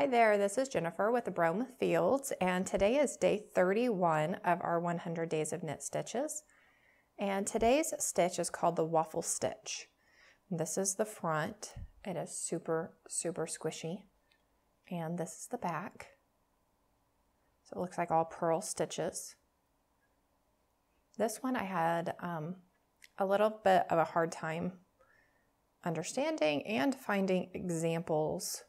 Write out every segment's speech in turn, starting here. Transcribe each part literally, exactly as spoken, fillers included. Hi there, this is Jennifer with the Brome Fields, and today is day thirty-one of our one hundred days of knit stitches. And today's stitch is called the waffle stitch. This is the front. It is super, super squishy. And this is the back. So it looks like all purl stitches. This one I had um, a little bit of a hard time understanding and finding examples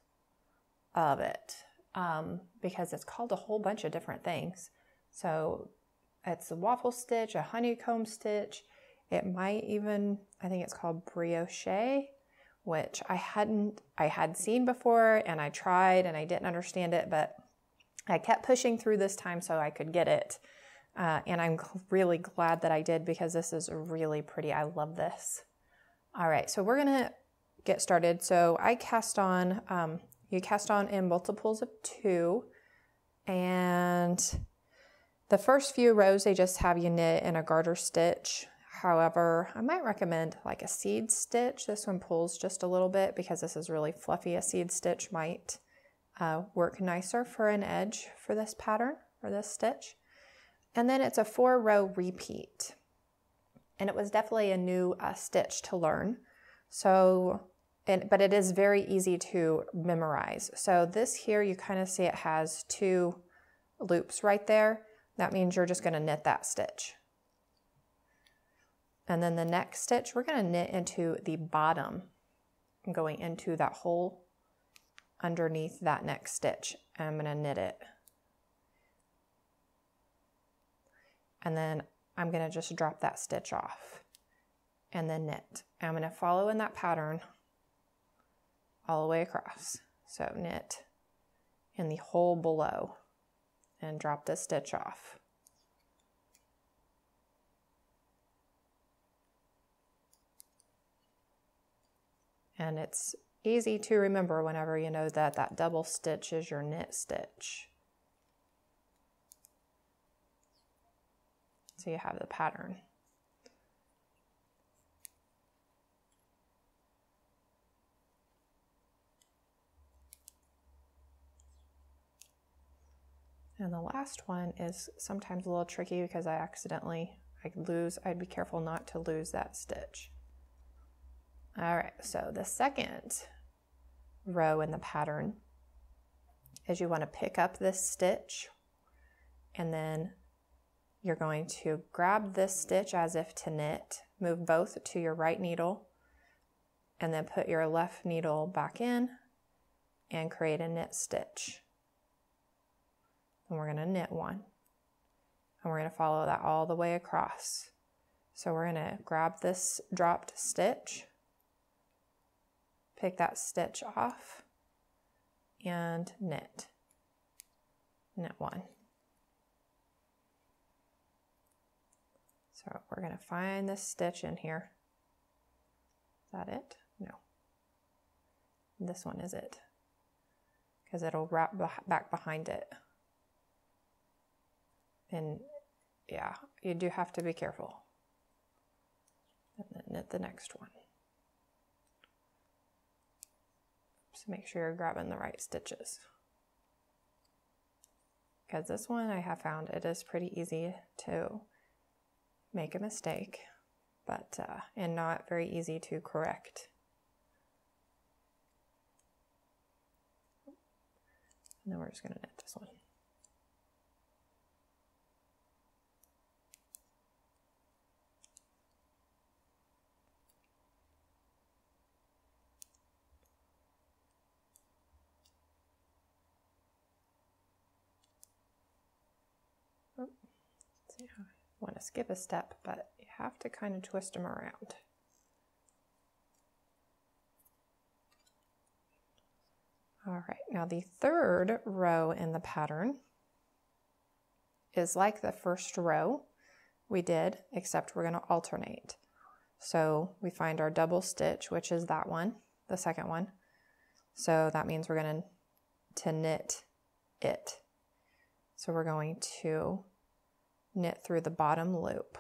of it um, because it's called a whole bunch of different things. So it's a waffle stitch, a honeycomb stitch. It might even, I think it's called brioche, which I hadn't, I had seen before, and I tried and I didn't understand it, but I kept pushing through this time so I could get it. Uh, and I'm really glad that I did, because this is really pretty. I love this. All right, so we're gonna get started. So I cast on, um, you cast on in multiples of two, and the first few rows, they just have you knit in a garter stitch. However, I might recommend like a seed stitch. This one pulls just a little bit because this is really fluffy. A seed stitch might uh, work nicer for an edge for this pattern or this stitch. And then it's a four row repeat. And it was definitely a new uh, stitch to learn. So, and, but it is very easy to memorize. So this here, you kind of see it has two loops right there. That means you're just gonna knit that stitch. And then the next stitch, we're gonna knit into the bottom, going into that hole underneath that next stitch. And I'm gonna knit it. And then I'm gonna just drop that stitch off and then knit. And I'm gonna follow in that pattern all the way across. So knit in the hole below and drop this stitch off. And it's easy to remember whenever you know that that double stitch is your knit stitch. So you have the pattern. And the last one is sometimes a little tricky because I accidentally, I lose, I'd be careful not to lose that stitch. All right, so the second row in the pattern is you want to pick up this stitch, and then you're going to grab this stitch as if to knit, move both to your right needle, and then put your left needle back in and create a knit stitch. And we're gonna knit one. And we're gonna follow that all the way across. So we're gonna grab this dropped stitch, pick that stitch off, and knit, knit one. So we're gonna find this stitch in here. Is that it? No. This one is it, because it'll wrap back behind it. And yeah, you do have to be careful. And then knit the next one. So make sure you're grabbing the right stitches. Because this one, I have found it is pretty easy to make a mistake, but uh, and not very easy to correct. And then we're just gonna knit this one. So I want to skip a step, but you have to kind of twist them around. All right, now the third row in the pattern is like the first row we did, except we're going to alternate. So we find our double stitch, which is that one, the second one. So that means we're going to, to knit it. So we're going to knit through the bottom loop.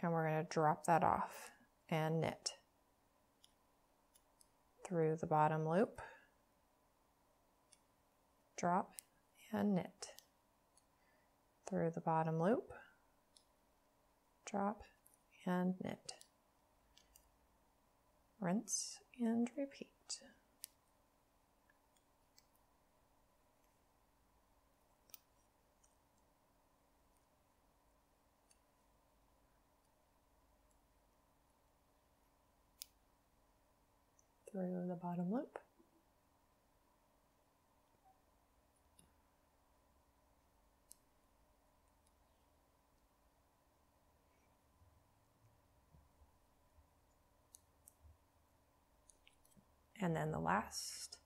And we're going to drop that off and knit through the bottom loop, drop and knit through the bottom loop, drop and knit, rinse and repeat. Through the bottom loop, and then the last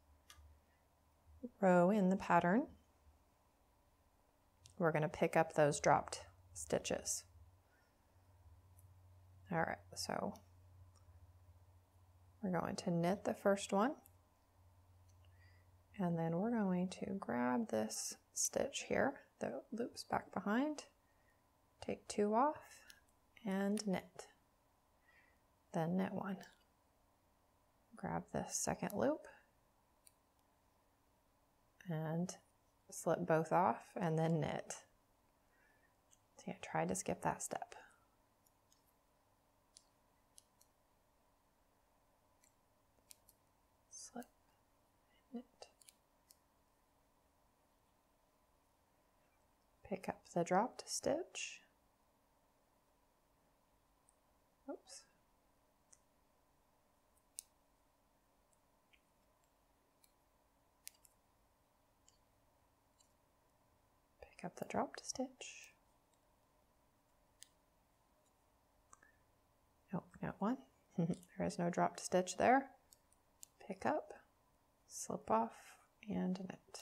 row in the pattern, we're going to pick up those dropped stitches. All right, so we're going to knit the first one, and then we're going to grab this stitch here that loops back behind, take two off, and knit. Then knit one. Grab this second loop, and slip both off, and then knit. So yeah, try to skip that step. Pick up the dropped stitch, oops, pick up the dropped stitch, nope, not one, there is no dropped stitch there, pick up, slip off, and knit,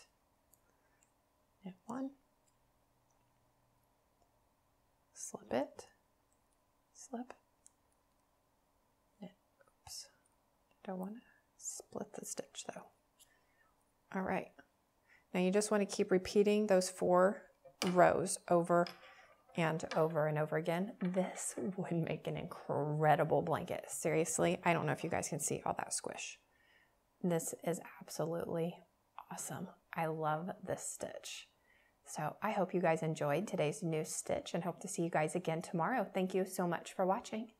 knit one. Slip it, slip, knit, oops, don't want to split the stitch though. All right, now you just want to keep repeating those four rows over and over and over again. This would make an incredible blanket. Seriously, I don't know if you guys can see all that squish. This is absolutely awesome. I love this stitch. So I hope you guys enjoyed today's new stitch and hope to see you guys again tomorrow. Thank you so much for watching.